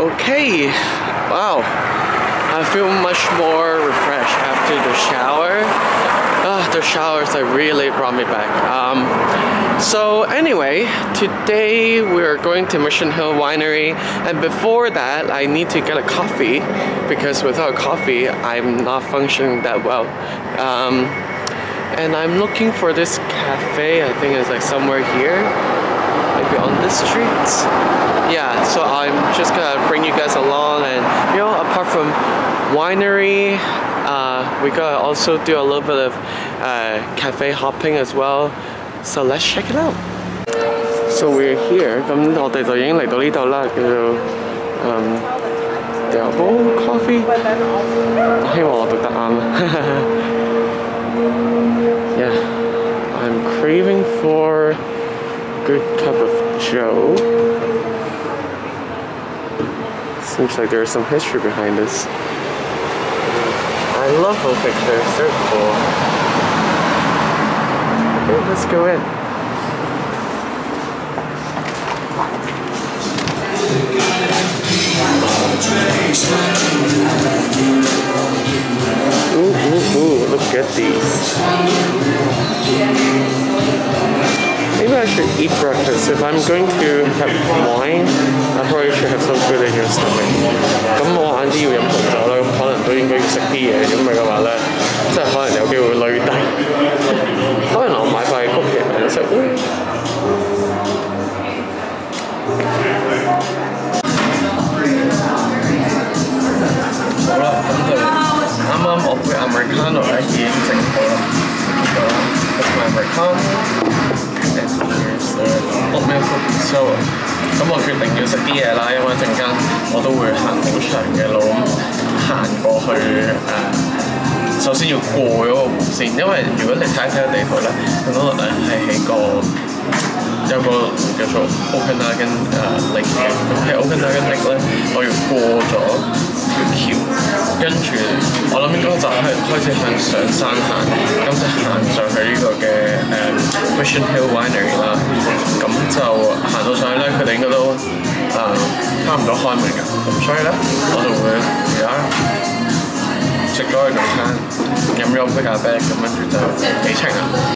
Okay, wow, I feel much more refreshed after the shower. The showers that really brought me back. So anyway, today we're going to Mission Hill Winery, and before that I need to get a coffee because without coffee I'm not functioning that well. And I'm looking for this cafe. I think it's like somewhere here, maybe on this street. Yeah, so I'm just gonna bring you guys along, and you know, apart from winery, we gotta also do a little bit of cafe hopping as well. So let's check it out. So we're here. 咁我哋就已經嚟到呢度啦，叫做Double Coffee。希望我讀得啱。Yeah, I'm craving for a good cup of Joe. Seems like there's some history behind this. I love those pictures. They're cool. Let's go in. Ooh, look at these. Maybe I should eat breakfast. If I'm going to have wine, I probably should have some food in your stomach. If I want to drink wine, I probably should eat something. Otherwise, I probably have a chance to lose weight. 當然我買塊曲奇嚟食咯。好啦，咁就啱啱我杯 Americano 咧已經整好啦。呢個 Americano，我咩 cookie soda？ 咁我決定要食啲嘢啦，因為陣間我都會行好長嘅路，行過去 首先要過嗰個湖先，因為如果你睇睇地圖咧，咁多係喺個有個叫做 Okanagan Lake 嘅，咁喺 Okanagan Lake 咧，我要過咗條橋，跟住我諗應該就係開始向上山行，咁就行上去呢個嘅Mission Hill Winery 啦，咁就行到上去咧，佢哋應該都差唔多開門㗎，咁所以咧我就會而家 食咗佢兩餐，飲咗杯咖啡，咁跟住就起程啦。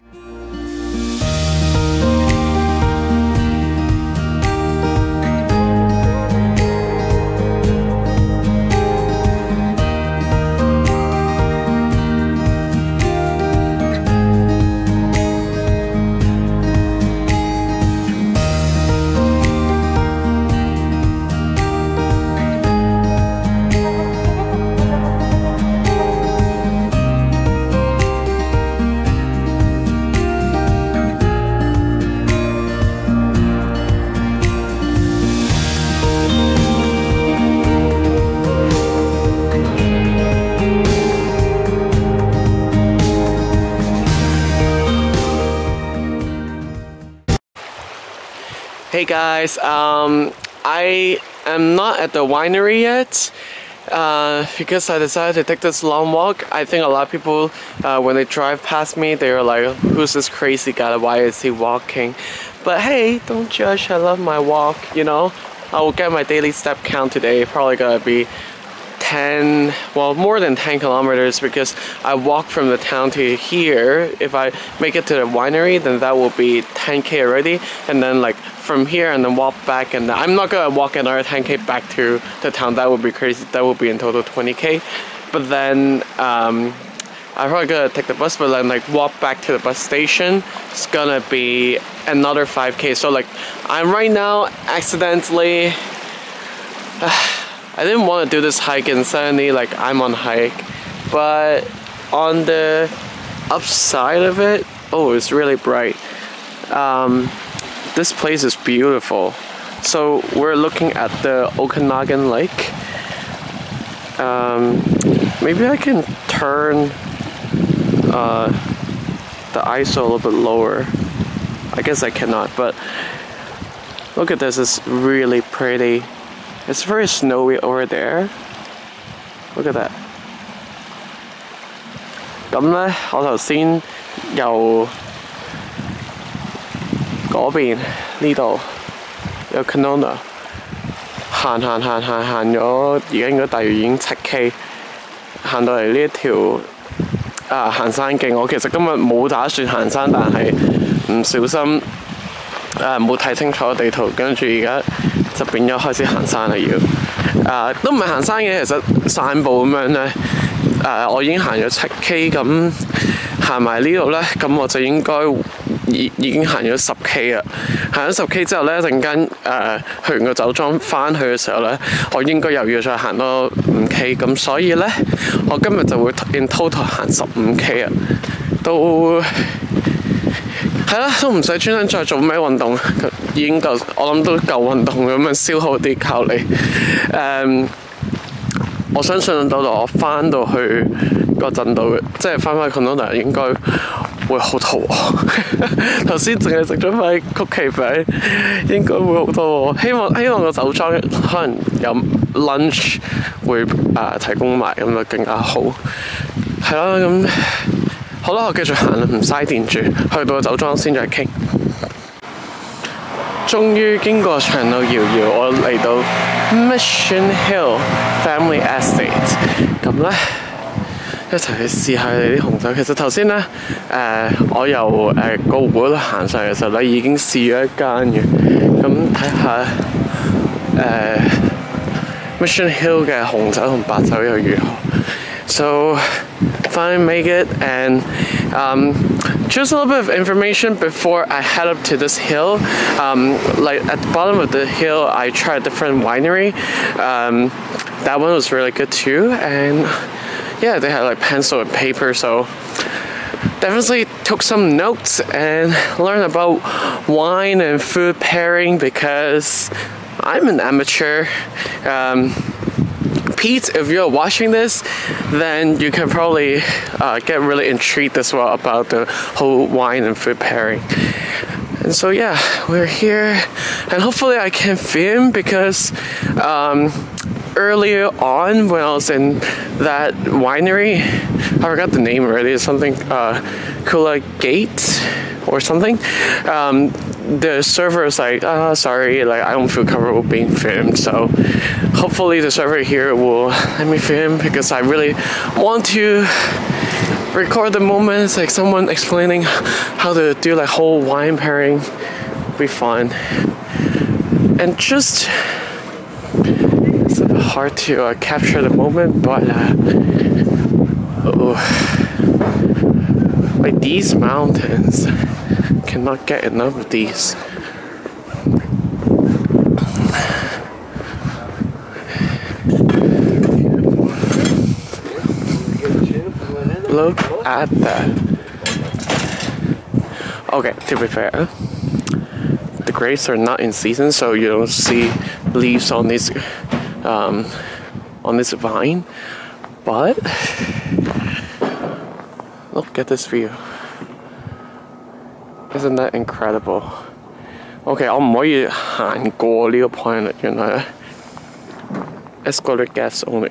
Hey guys, I am not at the winery yet because I decided to take this long walk. I think a lot of people, when they drive past me, they were like, who's this crazy guy? Why is he walking? But hey, don't judge. I love my walk, you know. I will get my daily step count today. Probably gonna be 10, well, more than 10 kilometers because I walk from the town to here. If I make it to the winery, then that will be 10K already, and then like from here and then walk back, and I'm not gonna walk another 10K back to the town. That would be crazy. That would be in total 20K. But then I'm probably gonna take the bus, but then like walk back to the bus station, it's gonna be another 5K. So like I'm right now accidentally I didn't want to do this hike, and suddenly like I'm on hike. But on the upside of it, oh, it's really bright. This place is beautiful. So we're looking at the Okanagan Lake. Maybe I can turn the ISO a little bit lower. I guess I cannot, but look at this, it's really pretty. It's very snowy over there. Look at that. 咁咧，我頭先又 嗰邊呢度有 Kelowna 行咗，而家應該大約已經7K， 行到嚟呢一條行山徑。我其實今日冇打算行山，但係唔小心冇睇清楚地圖，跟住而家就變咗開始行山啦要。都唔係行山嘅，其實散步咁樣咧。我已經行咗7K， 咁行埋呢度咧，咁我就應該已經行咗10K 啦。行咗10K 之後咧，陣間去完個酒莊翻去嘅時候咧，我應該又要再行多5K， 咁所以咧，我今日就會 in total 行15K 啊，都係啦，都唔使專登再做咩運動，已經夠，我諗都夠運動咁樣消耗啲靠你。我相信到我翻到去個鎮度，即係翻返 Kelowna 應該會好肚餓。頭先淨係食咗塊曲奇餅，應該會好肚餓。希望個酒莊可能有 lunch 會提供埋，咁就更加好。係啦，咁好啦，我繼續行啦，唔嘥電住，去到酒莊先再傾。終於經過長路遙遙，我嚟到 Mission Hill Family Estate。咁咧，一齊去試下佢哋啲紅酒。其實頭先咧，我由個湖度行上嘅時候咧，已經試咗一間嘅。咁睇下Mission Hill 嘅紅酒同白酒又如何 ？So finally make it and just a little bit of information before I head up to this hill. Like at the bottom of the hill, I tried a different winery. That one was really good too, and yeah, they had like pencil and paper, so definitely took some notes and learned about wine and food pairing because I'm an amateur. Pete, if you're watching this, then you can probably get really intrigued as well about the whole wine and food pairing. And so yeah, we're here, and hopefully I can film because earlier on when I was in that winery, I forgot the name already. It's something Cooler Gate or something. The server is like, sorry, like I don't feel comfortable being filmed. So hopefully the server here will let me film because I really want to record the moments like someone explaining how to do like whole wine pairing. It'll be fun. And just it's a bit hard to capture the moment, but like these mountains. Cannot get enough of these. Look at that. Okay, to be fair, the grapes are not in season, so you don't see leaves on this vine. But look at this view. Isn't that incredible? Okay, 我唔可以行過呢個 point 啦，原來咧 escorted guests only，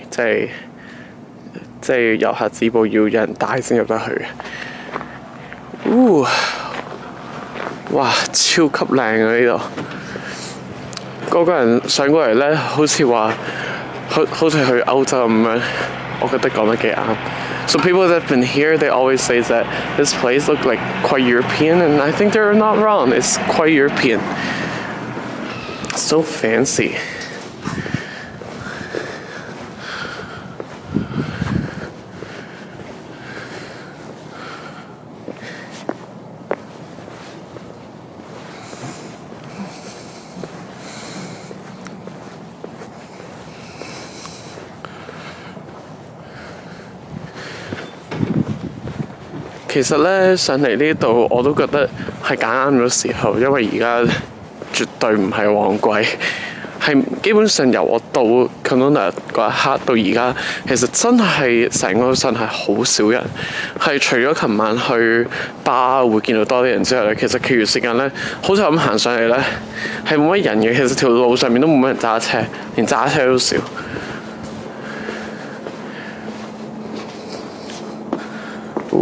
即係遊客止步要有人帶先入得去嘅。哇，超級靚啊呢度！個個人上過嚟咧，好似話好似去歐洲咁樣，我覺得講得幾啱。So people that have been here, they always say that this place looks like quite European, and I think they're not wrong. It's quite European. So fancy.其實咧上嚟呢度我都覺得係揀啱咗時候，因為而家絕對唔係旺季，係基本上由我到 Kelowna 嗰一刻到而家，其實真係成個鎮係好少人，係除咗琴晚去巴會見到多啲人之後咧，其實其餘時間咧，好似咁行上嚟咧係冇乜人嘅，其實條路上面都冇乜人揸車，連揸車都少。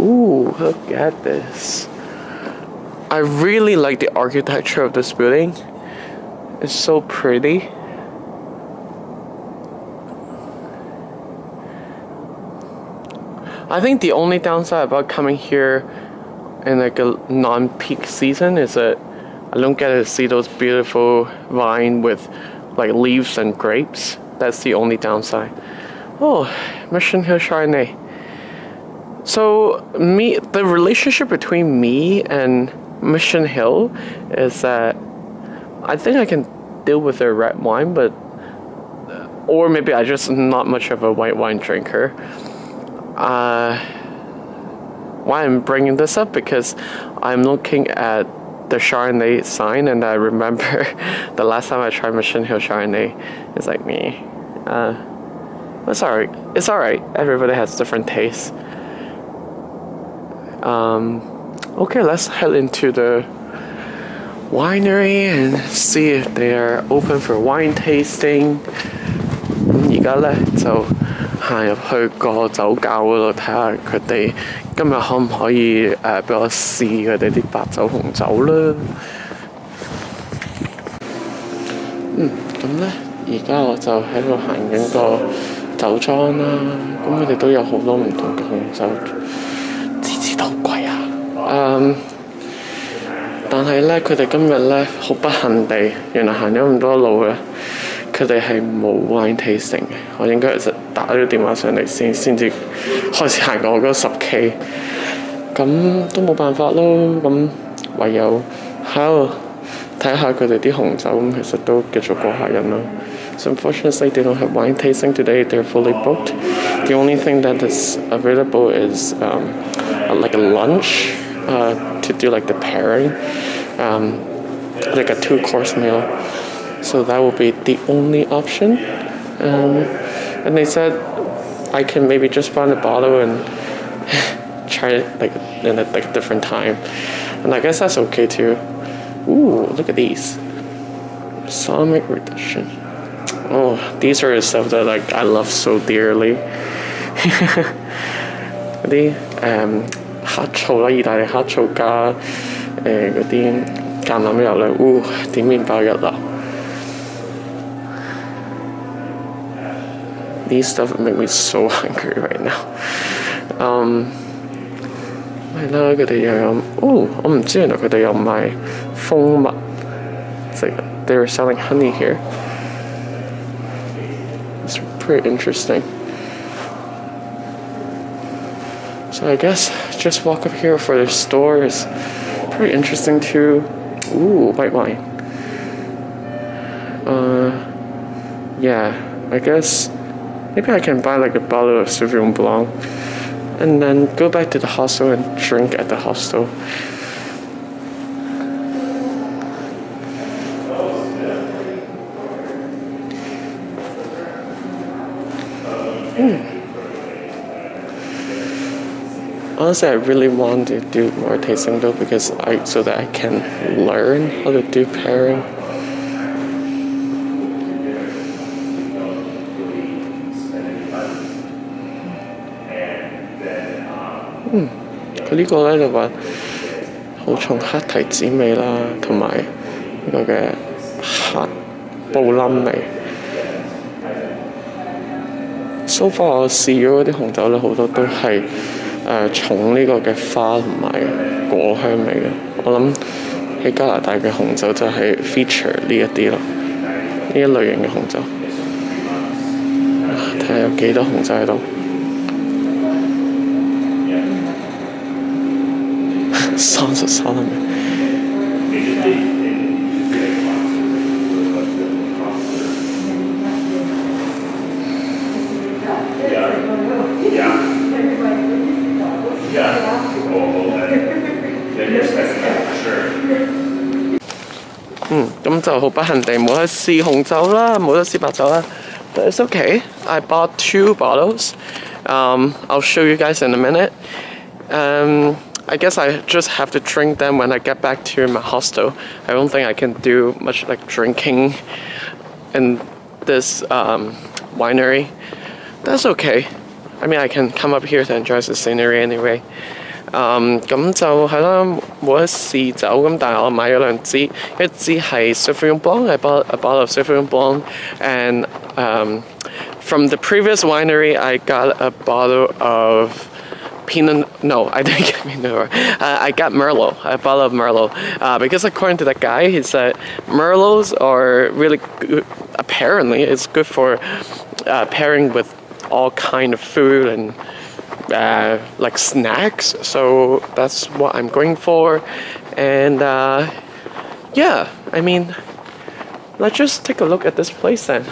Ooh, look at this. I really like the architecture of this building. It's so pretty. I think the only downside about coming here in like a non-peak season is that I don't get to see those beautiful vines with like leaves and grapes. That's the only downside. Oh, Mission Hill Chardonnay. So the relationship between me and Mission Hill is that I think I can deal with their red wine, but or maybe I'm just not much of a white wine drinker. Why I'm bringing this up, because I'm looking at the Chardonnay sign and I remember the last time I tried Mission Hill Chardonnay. It's like me. It's alright. It's alright. Everybody has different tastes. Okay, let's head into the winery and see if they are open for wine tasting. 而家咧就行入去個酒窖嗰度睇下佢哋今日可唔可以俾我試佢哋啲白酒、紅酒啦。咁咧而家我就喺度行緊個酒莊啦。咁佢哋都有好多唔同嘅紅酒，次次都好貴啊！但係咧佢哋今日咧好不幸地，原來行咗咁多路嘅。 佢哋係冇 wine tasting 嘅，我應該其實打咗電話上嚟先至開始行過我嗰10K， 咁都冇辦法咯，咁唯有喺度睇下佢哋啲紅酒，咁其實都繼續過下癮啦。So unfortunately, they don't have wine tasting today. They're fully booked. The only thing that is available is like a lunch to do like the pairing, like a 2-course meal. So that will be the only option, and they said I can maybe just find a bottle and try it like in a different time, and I guess that's okay too. Ooh, look at these, balsamic reduction. Oh, these are the stuff that like I love so dearly. 嗰啲黑醋啦，意大利黑醋加嗰啲橄欖油咧，點麵包一流。 These stuff make me so hungry right now. 係啦，佢哋又有我唔知原來佢哋有賣蜂蜜，即係 they were selling honey here. It's pretty interesting. So I guess just walk up here for the store is pretty interesting too. Ooh, white wine. Yeah, I guess. Maybe I can buy like a bottle of Sauvignon Blanc and then go back to the hostel and drink at the hostel. Honestly, I really want to do more tasting though, because so that I can learn how to do pairing.佢呢個咧就話好重黑提子味啦，同埋呢個嘅黑布冧味。So far 我試咗嗰啲紅酒咧，好多都係重呢個嘅花同埋果香味嘅。我諗喺加拿大嘅紅酒就係 feature 呢一啲咯，呢一類型嘅紅酒。睇下有幾多紅酒喺度。 Songs of Solomon.咁就好不幸地冇得試紅酒啦，冇得試白酒啦。But it's okay. I bought 2 bottles. I'll show you guys in a minute. I guess I just have to drink them when I get back to my hostel. I don't think I can do much like drinking in this winery. That's okay. I mean, I can come up here to enjoy the scenery anyway. 咁就係啦，冇得試酒咁，但係我買咗2支，一支係 Sauvignon Blanc， I bought a bottle of Sauvignon Blanc, and from the previous winery I got a bottle of Pinot, no, I didn't get Pinot Noir. I got Merlot, a bottle of Merlot. Because according to that guy, he said Merlots are really good, apparently it's good for pairing with all kind of food and like snacks. So that's what I'm going for. And yeah, I mean, let's just take a look at this place then.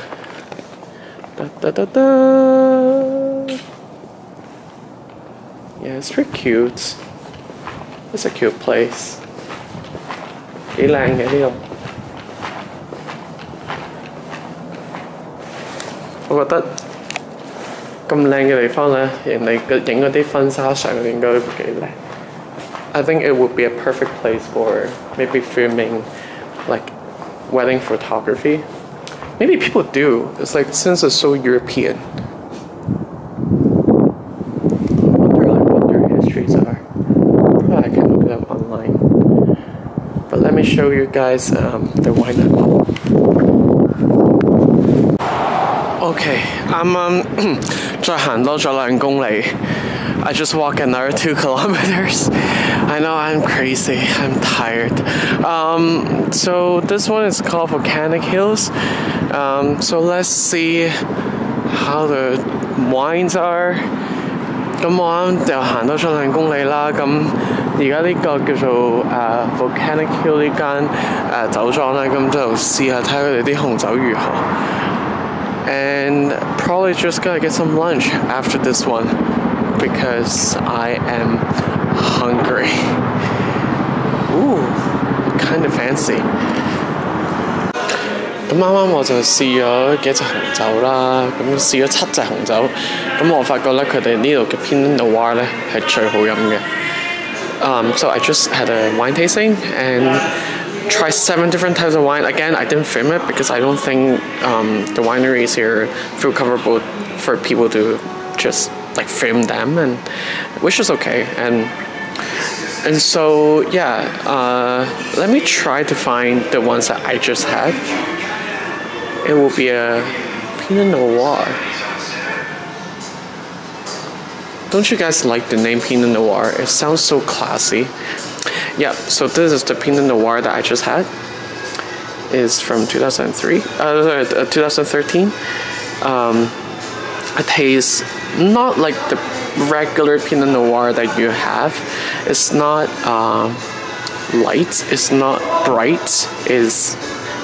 Da, da, da, da. Yeah, it's pretty cute. It's a cute place. I think it would be a perfect place for maybe filming like wedding photography. Maybe people do. It's like, since it's so European. I wonder like what their histories are. Probably I can look it up online. But let me show you guys the wine at all. Okay, I'm I just walked another 2 kilometers. I know, I'm crazy, I'm tired. So this one is called Volcanic Hills. So let's see how the wines are. 而家呢個叫做 Volcanic Hill 呢間酒莊啦，咁就試下睇佢哋啲紅酒如何。And probably just gonna get some lunch after this one because I am hungry. Ooh, kind of fancy. 咁啱啱我就試咗幾隻紅酒啦，咁試咗7隻紅酒，咁我發覺咧佢哋呢度嘅 Pinot Noir 咧係最好飲嘅。So I just had a wine tasting and tried 7 different types of wine. Again, I didn't film it because I don't think the wineries here feel comfortable for people to just like film them, and which is okay. And so yeah, let me try to find the ones that I just had. It will be a Pinot Noir. Don't you guys like the name Pinot Noir? It sounds so classy. Yeah, so this is the Pinot Noir that I just had. It's from 2013. It tastes not like the regular Pinot Noir that you have. It's not light, it's not bright, it's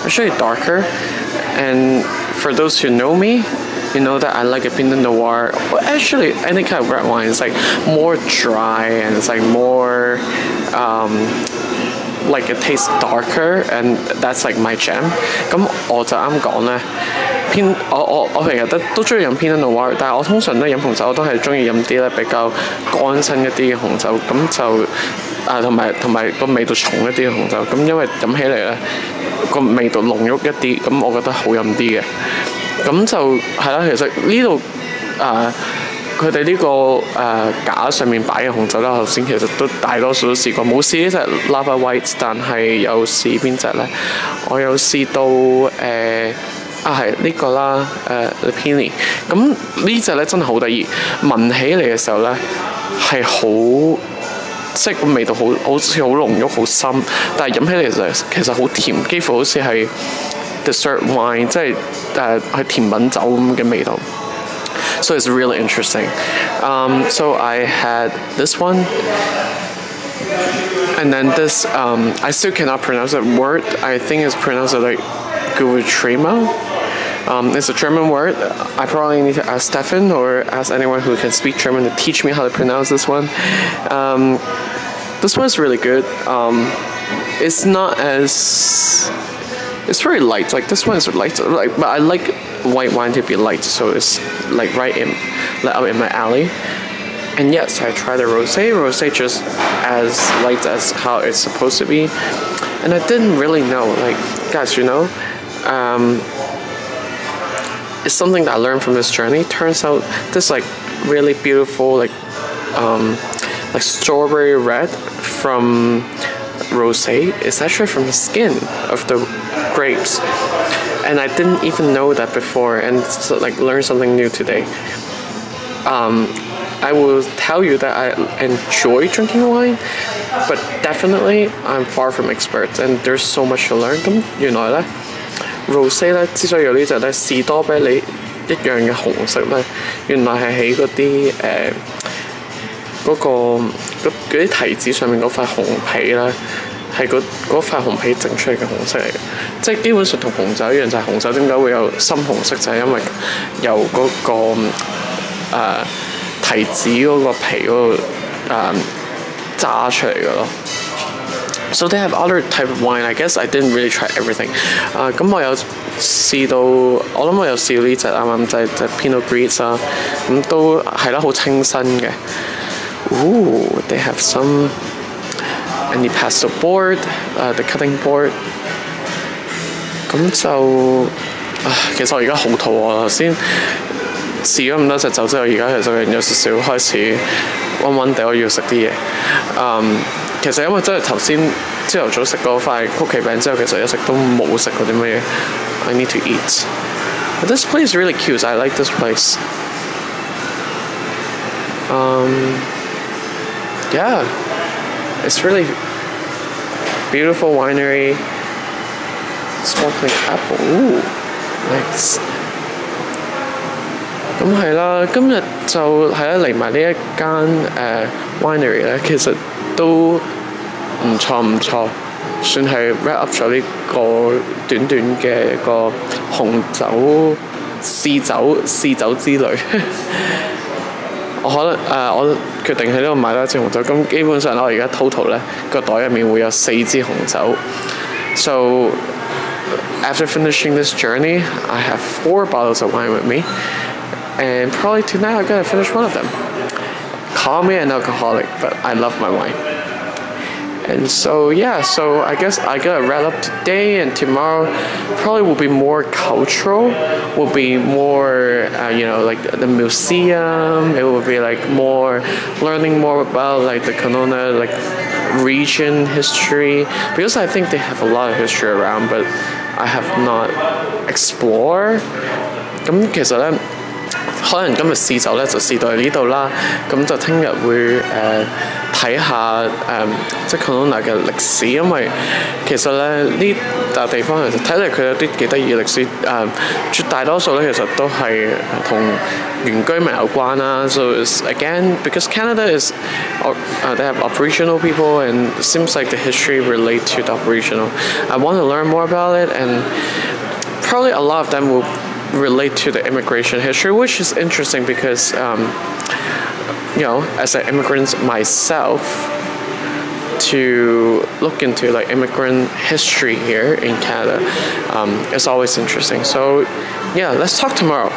actually darker. And for those who know me, you know that I like a Pinot Noir. Well, actually, any kind of red wine is like more dry, and it's like more, like it tastes darker, and that's like my jam. 咁我就啱講咧，我平日都中意飲 Pinot Noir， 但係我通常都飲紅酒，我都係中意飲啲咧比較乾身一啲嘅紅酒，咁就。同埋個味道重一啲嘅紅酒，咁因為飲起嚟咧個味道濃郁一啲，咁我覺得好飲啲嘅。咁就係啦，其實呢度佢哋呢個架上面擺嘅紅酒啦，頭先其實都大多數都試過，冇試呢隻 Lava White， 但係有試邊隻咧？我有試到係呢個啦，Lepini。咁呢隻咧真係好得意，聞起嚟嘅時候咧係好。即係個味道好似好濃郁、好深，但係飲起嚟其實好甜，幾乎好似係 dessert wine， 即係係甜品酒咁嘅味道。So it's really interesting. So I had this one, and then this. I still cannot pronounce the word. I think it's pronounced like Goultrima. It's a German word. I probably need to ask Stefan or ask anyone who can speak German to teach me how to pronounce this one. This one's really good. It's not as... It's very light. Like, this one's light. Like, but I like white wine to be light, so it's like right in, like, out in my alley. And yes, I tried the rosé. Rosé just as light as how it's supposed to be. And I didn't really know. Like, guys, you know... It's something that I learned from this journey. Turns out this like really beautiful like strawberry red from rosé is actually from the skin of the grapes, and I didn't even know that before, and so, like learned something new today. I will tell you that I enjoy drinking wine, but definitely I'm far from expert and there's so much to learn。咁原來咧 ，rosé 咧之所以有呢隻咧士多啤梨一樣嘅紅色咧，原來係喺嗰啲嗰啲提子上面嗰塊紅皮咧。 係嗰塊紅皮整出嚟嘅紅色嚟嘅，即係基本上同紅酒一樣，就係紅酒點解會有深紅色，就係因為由嗰個提子嗰個皮嗰度炸出嚟嘅咯。So they have other type of wine. I guess I didn't really try everything. 咁我有試到，我諗我有試呢只啱啱就係Pinot Gris 啦，咁都係啦，好清新嘅。Ooh, they have some. And you pass the board, the cutting board. 咁就其實我而家好肚餓啦，先試咗咁多隻酒之後，而家其實有少少開始暈暈地，我要食啲嘢。其實因為真係頭先朝頭早食嗰塊曲奇餅之後，其實一直都冇食過啲乜嘢。I need to eat. But this place is really cute. I like this place. Yeah. It's really beautiful winery. Sparkling apple, ooh, nice. 咁係啦，今日就係啦嚟埋呢一間winery 咧，其實都唔錯，算係 wrap up 咗呢個短短嘅一個紅酒試酒之旅。我可能我決定喺呢度買多一支紅酒。咁基本上我而家 total 咧個袋入面會有4支紅酒。So after finishing this journey, I have 4 bottles of wine with me, and probably tonight I'm gonna finish one of them. Call me an alcoholic, but I love my wine. And so yeah, so I guess I gotta wrap up today, and tomorrow probably will be more cultural. Will be more you know, like the museum. It will be like more learning more about like the Kelowna region history, because I think they have a lot of history around, but I have not explored. 咁其實咧，可能今日試酒咧就試到嚟呢度啦。咁就聽日會睇下即係 Kelowna 嘅歷史，因為其實咧呢笪地方其實睇嚟佢有啲幾得意嘅歷史，絕大多數咧其實都係同原居民有關啦。So it's again because Canada is they have Aboriginal people and it seems like the history relates to the Aboriginal. I want to learn more about it, and probably a lot of them will relate to the immigration history, which is interesting because you know, as an immigrant myself, to look into like immigrant history here in Canada, it's always interesting. So yeah, let's talk tomorrow.